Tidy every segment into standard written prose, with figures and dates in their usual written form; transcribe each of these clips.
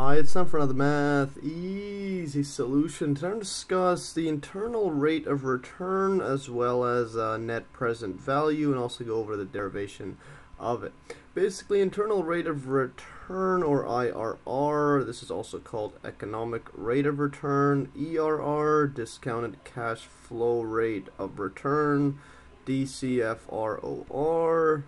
It's time for another Math Easy Solution. Today I'm going to discuss the internal rate of return as well as net present value, and also go over the derivation of it. Basically, internal rate of return, or IRR, this is also called economic rate of return, ERR, discounted cash flow rate of return, DCFROR,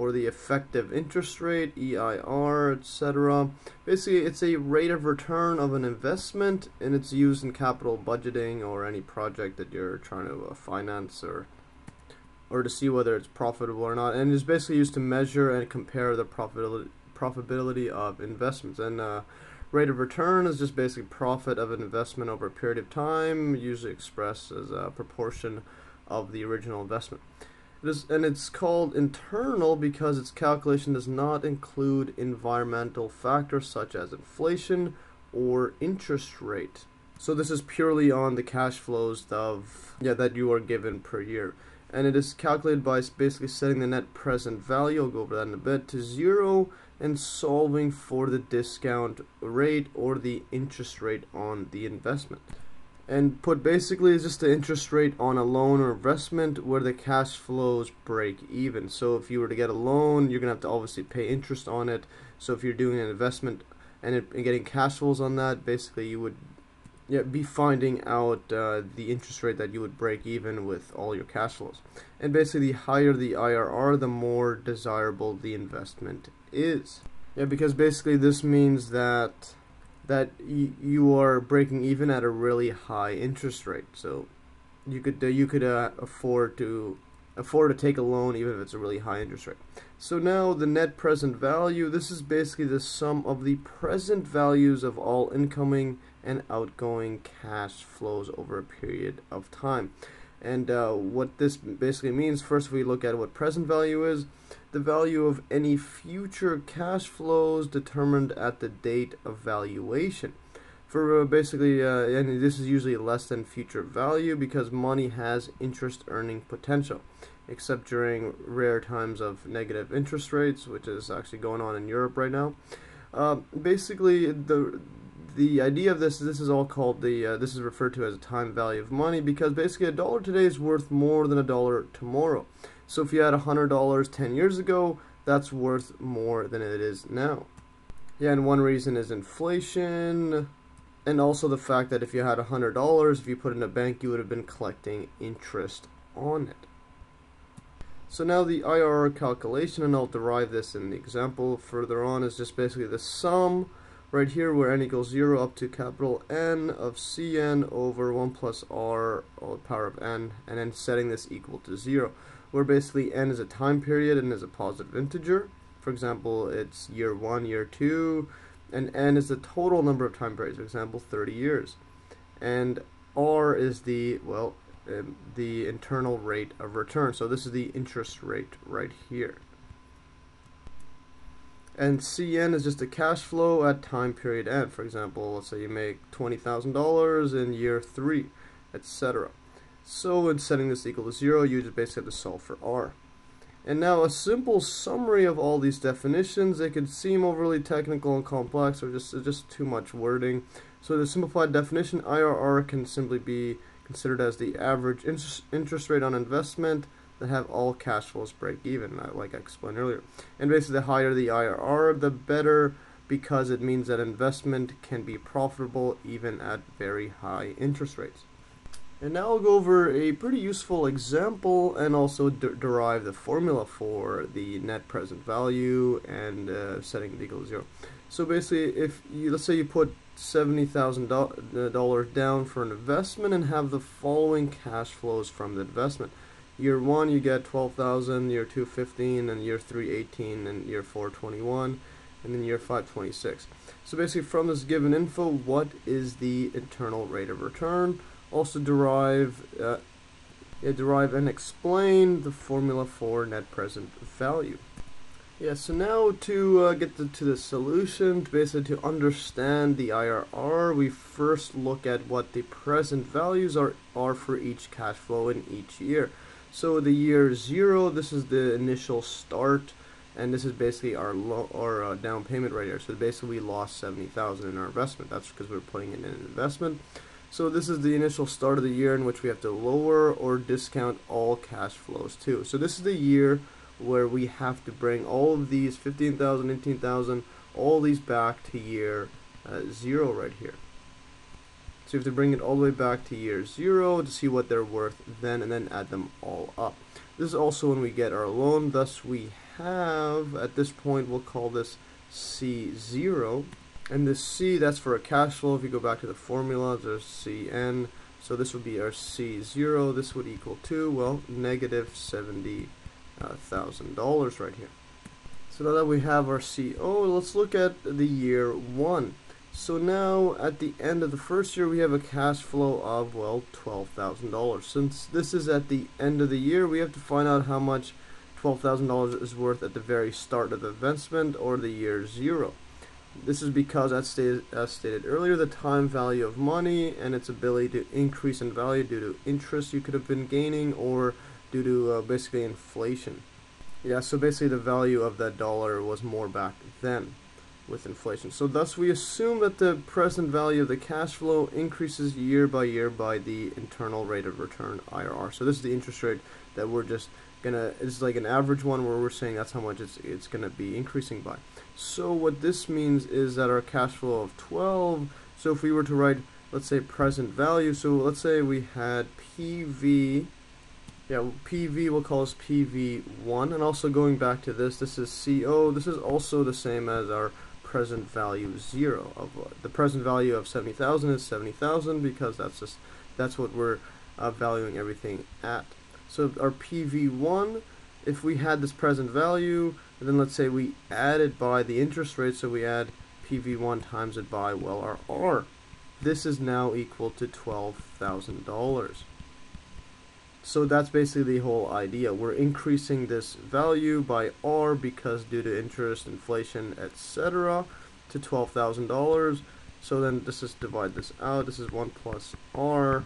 or the effective interest rate, EIR, etc. Basically, it's a rate of return of an investment, and it's used in capital budgeting or any project that you're trying to finance or to see whether it's profitable or not. And it's basically used to measure and compare the profitability of investments. And rate of return is just basically profit of an investment over a period of time, usually expressed as a proportion of the original investment. And it's called internal because its calculation does not include environmental factors such as inflation or interest rate. So this is purely on the cash flows that you are given per year. And it is calculated by basically setting the net present value, I'll go over that in a bit, to zero and solving for the discount rate or the interest rate on the investment. And put basically is just the interest rate on a loan or investment where the cash flows break even. So if you were to get a loan, you're going to have to obviously pay interest on it. So if you're doing an investment and getting cash flows on that, basically you would be finding out the interest rate that you would break even with all your cash flows. And basically, the higher the IRR, the more desirable the investment is. Yeah, because basically this means that you are breaking even at a really high interest rate, so you could afford to take a loan even if it's a really high interest rate. So now the net present value. This is basically the sum of the present values of all incoming and outgoing cash flows over a period of time. And what this basically means, first, if we look at what present value is, the value of any future cash flows determined at the date of valuation. For basically, and this is usually less than future value because money has interest earning potential, except during rare times of negative interest rates, which is actually going on in Europe right now. Basically, the idea of this is all called this is referred to as a time value of money, because basically $1 today is worth more than $1 tomorrow. So if you had $100 10 years ago, that's worth more than it is now. Yeah, and one reason is inflation, and also the fact that if you had $100, if you put it in a bank, you would have been collecting interest on it. So now the IRR calculation, and I'll derive this in the example further on, is just basically the sum right here where n equals 0 up to capital N of Cn over 1 plus r all the power of n, and then setting this equal to 0, where basically n is a time period and is a positive integer. For example, it's year 1, year 2, and n is the total number of time periods, for example 30 years. And r is the internal rate of return, so this is the interest rate right here. And Cn is just the cash flow at time period n. For example, let's say you make $20,000 in year 3, etc. So in setting this equal to 0, you just basically have to solve for r. And now a simple summary of all these definitions. They could seem overly technical and complex, or just too much wording. So the simplified definition, IRR can simply be considered as the average interest rate on investment that have all cash flows break even, like I explained earlier. And basically, the higher the IRR, the better, because it means that investment can be profitable even at very high interest rates. And now I'll go over a pretty useful example, and also derive the formula for the net present value and setting it equal to 0. So basically, if you, let's say you put $70,000 down for an investment and have the following cash flows from the investment. Year 1 you get 12,000, year 2 15, and year 3 18, and year 4 21, and then year 5 26. So basically, from this given info, what is the internal rate of return? Also derive and explain the formula for net present value. Yeah, so now to get to the solution, basically to understand the IRR, we first look at what the present values are for each cash flow in each year. So the year 0, this is the initial start, and this is basically our down payment right here. So basically we lost $70,000 in our investment. That's because we're putting in an investment. So this is the initial start of the year in which we have to lower or discount all cash flows too. So this is the year where we have to bring all of these 15,000, 18,000, all these back to year 0 right here. So you have to bring it all the way back to year 0 to see what they're worth then, and then add them all up. This is also when we get our loan. Thus we have, at this point, we'll call this C0. And this C, that's for a cash flow. If you go back to the formula, there's CN. So this would be our C0. This would equal to, well, negative $70,000 right here. So now that we have our CO, let's look at the year 1. So now at the end of the first year, we have a cash flow of, well, $12,000. Since this is at the end of the year, we have to find out how much $12,000 is worth at the very start of the investment, or the year 0. This is because, as stated earlier, the time value of money and its ability to increase in value due to interest you could have been gaining, or due to basically inflation. Yeah, so basically the value of that dollar was more back then with inflation. So thus we assume that the present value of the cash flow increases year by year by the internal rate of return, IRR. So this is the interest rate that we're just gonna, it's like an average one where we're saying that's how much it's gonna be increasing by. So what this means is that our cash flow of 12, so if we were to write, let's say, present value, so let's say we had PV, yeah, PV, we'll call this PV1, and also going back to this, this is CO, this is also the same as our present value 0. The present value of 70,000 is 70,000 because that's what we're valuing everything at. So our PV1, if we had this present value, and then let's say we added by the interest rate, so we add PV1 times it by, well, our R. This is now equal to $12,000. So that's basically the whole idea. We're increasing this value by R because due to interest, inflation, etc., to $12,000. So then let's just divide this out. This is 1 plus R.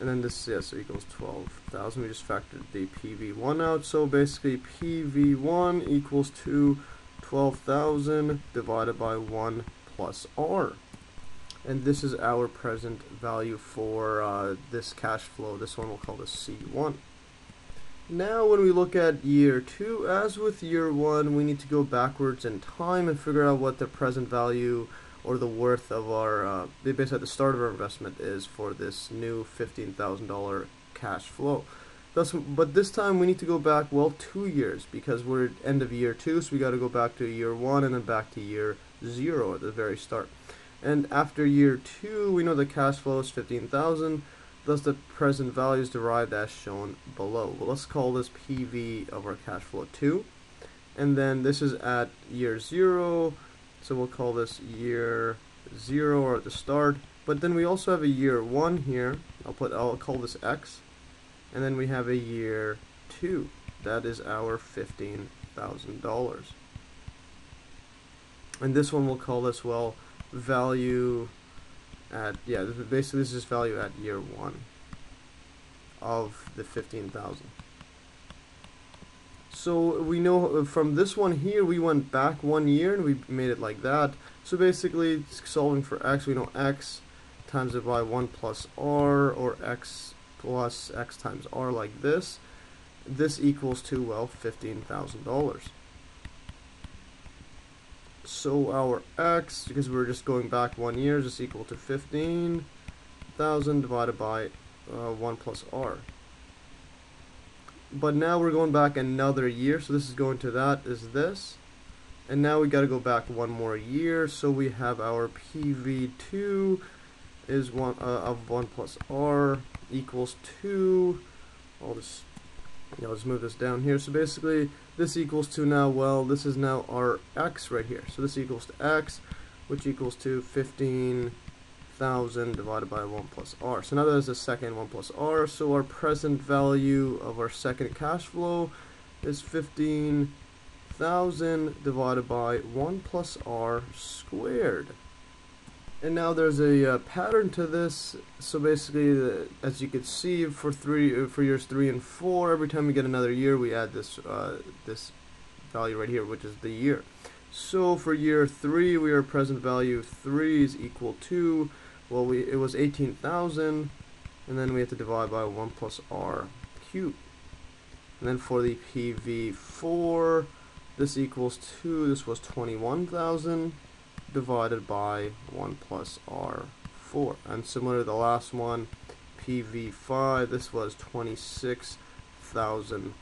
And then this, yeah, so equals 12,000. We just factored the PV1 out. So basically PV1 equals to 12,000 divided by 1 plus R. And this is our present value for this cash flow. This one we'll call the C1. Now when we look at year 2, as with year 1, we need to go backwards in time and figure out what the present value or the worth of our, basically at the start of our investment is for this new $15,000 cash flow. But this time we need to go back, well, 2 years, because we're at end of year 2, so we got to go back to year 1 and then back to year 0 at the very start. And after year 2, we know the cash flow is 15,000, thus the present value is derived as shown below. Well, let's call this PV of our cash flow 2. And then this is at year 0, so we'll call this year 0 or at the start. But then we also have a year 1 here. I'll call this X. And then we have a year 2. That is our $15,000. And this one we'll call this, well, value at, yeah, basically this is value at year 1 of the 15,000. So we know from this one here we went back 1 year and we made it like that. So basically solving for X, we know X times it by 1 plus R, or X plus X times R, like this. This equals to, well, $15,000. So our X, because we're just going back 1 year, is equal to 15,000 divided by 1 plus R. But now we're going back another year, so this is going to that, is this. And now we got to go back 1 more year, so we have our PV2 is of 1 plus R equals 2. I'll just move this down here. So basically this equals to now, well, this is now our X right here. So this equals to X, which equals to 15,000 divided by 1 plus R. So now there's the second 1 plus R. So our present value of our second cash flow is 15,000 divided by 1 plus R squared. And now there's a pattern to this. So basically, as you can see, for years 3 and 4, every time we get another year, we add this value right here, which is the year. So for year 3, we are present value of 3 is equal to, well, it was 18,000, and then we have to divide by 1 plus r cubed. And then for the PV4, this equals 2, this was 21,000 divided by 1 plus r4. And similar to the last one, PV5, this was $26,000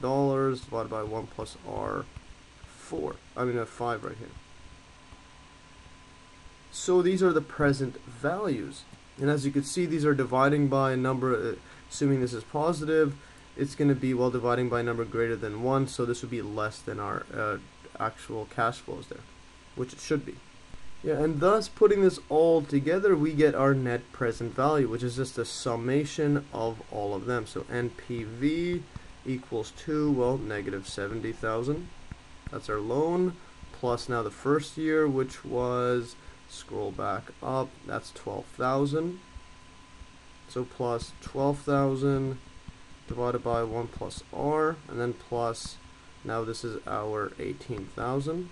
divided by 1 plus r4. I mean, 5 right here. So these are the present values. And as you can see, these are dividing by a number, assuming this is positive, it's going to be, well, dividing by a number greater than 1, so this would be less than our actual cash flows there, which it should be. Yeah, and thus, putting this all together, we get our net present value, which is just a summation of all of them. So NPV equals to, well, negative 70,000. That's our loan, plus now the first year, which was, scroll back up, that's 12,000. So plus 12,000 divided by 1 plus r, and then plus, now this is our 18,000.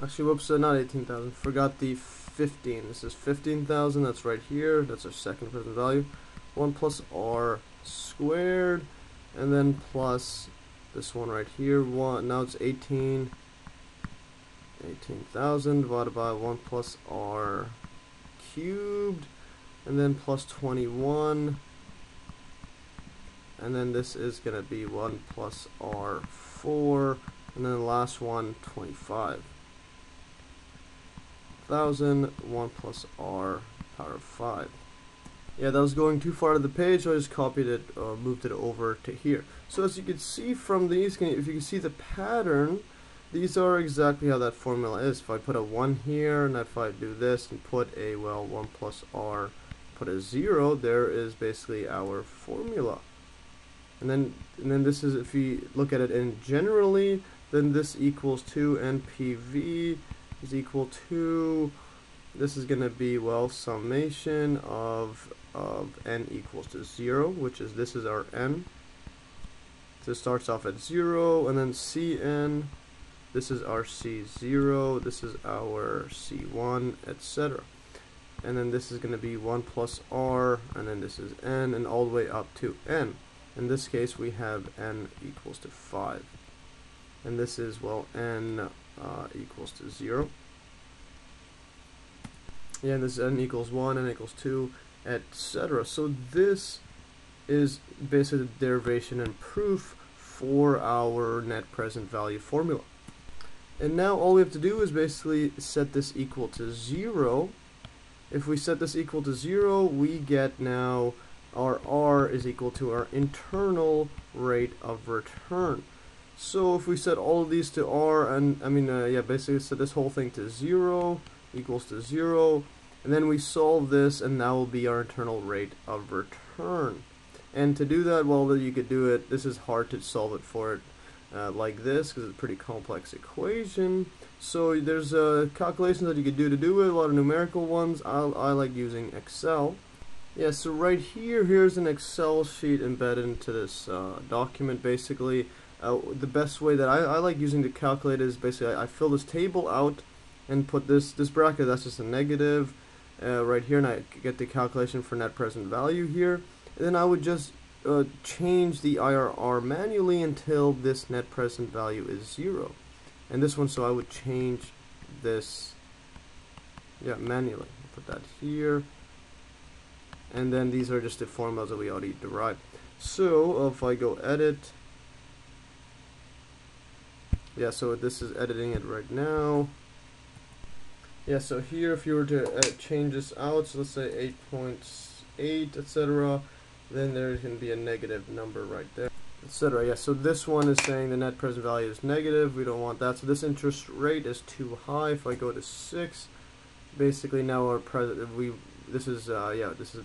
Actually, whoops, not 18,000, forgot the 15. This is 15,000, that's right here, that's our second present value. 1 plus r squared, and then plus this one right here, now it's 18,000 divided by 1 plus r cubed, and then plus 21, and then this is going to be 1 plus r4, and then the last one, 25,000, 1 plus r power 5. Yeah, that was going too far to the page, so I just copied it, moved it over to here. So as you can see from these, if you can see the pattern, these are exactly how that formula is. If I put a 1 here, and if I do this and put a, well, 1 plus r, put a 0, there is basically our formula. And then this is, if you look at it in generally, then this equals to NPV is equal to, this is going to be, well, summation of n equals to 0, which is, this is our n. So it starts off at 0, and then Cn, this is our C0, this is our C1, etc. And then this is going to be 1 plus r, and then this is n, and all the way up to n. In this case, we have n equals to 5. And this is, well, n equals to 0. Yeah, and this is n equals 1, n equals 2, etc. So this is basically the derivation and proof for our net present value formula. And now all we have to do is basically set this equal to 0. If we set this equal to 0, we get now our R is equal to our internal rate of return. So if we set all of these to R, and I mean, yeah, basically set this whole thing to 0, equals to 0, and then we solve this, and that will be our internal rate of return. And to do that, well, you could do it, this is hard to solve it for it like this, because it's a pretty complex equation. So there's calculations that you could do to do it, a lot of numerical ones. I like using Excel. Yeah, so right here, here's an Excel sheet embedded into this document, basically. The best way that I like using to calculate is basically I fill this table out and put this bracket, that's just a negative, right here, and I get the calculation for net present value here. And then I would just change the IRR manually until this net present value is 0. And this one, so I would change this, yeah, manually. I'll put that here. And then these are just the formulas that we already derived. So if I go edit, yeah, so this is editing it right now. Yeah, so here if you were to change this out, so let's say 8.8, etc., then there's going to be a negative number right there, etc. Yeah, so this one is saying the net present value is negative. We don't want that. So this interest rate is too high. If I go to 6, basically now our this is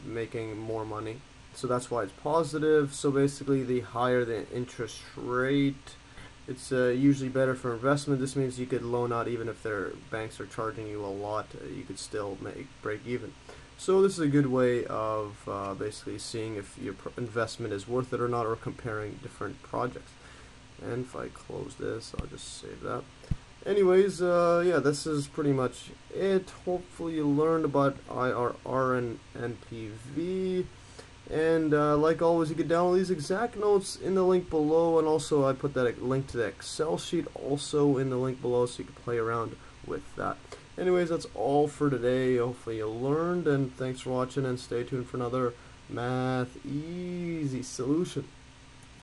making more money. So that's why it's positive. So basically, the higher the interest rate, it's usually better for investment. This means you could loan out even if their banks are charging you a lot. You could still break even. So this is a good way of basically seeing if your investment is worth it or not, or comparing different projects. And if I close this, I'll just save that. Anyways, yeah, this is pretty much it. Hopefully you learned about IRR and NPV. And like always, you can download these exact notes in the link below, and also I put that link to the Excel sheet also in the link below, so you can play around with that. Anyways, that's all for today. Hopefully you learned, and thanks for watching, and stay tuned for another Math Easy Solution.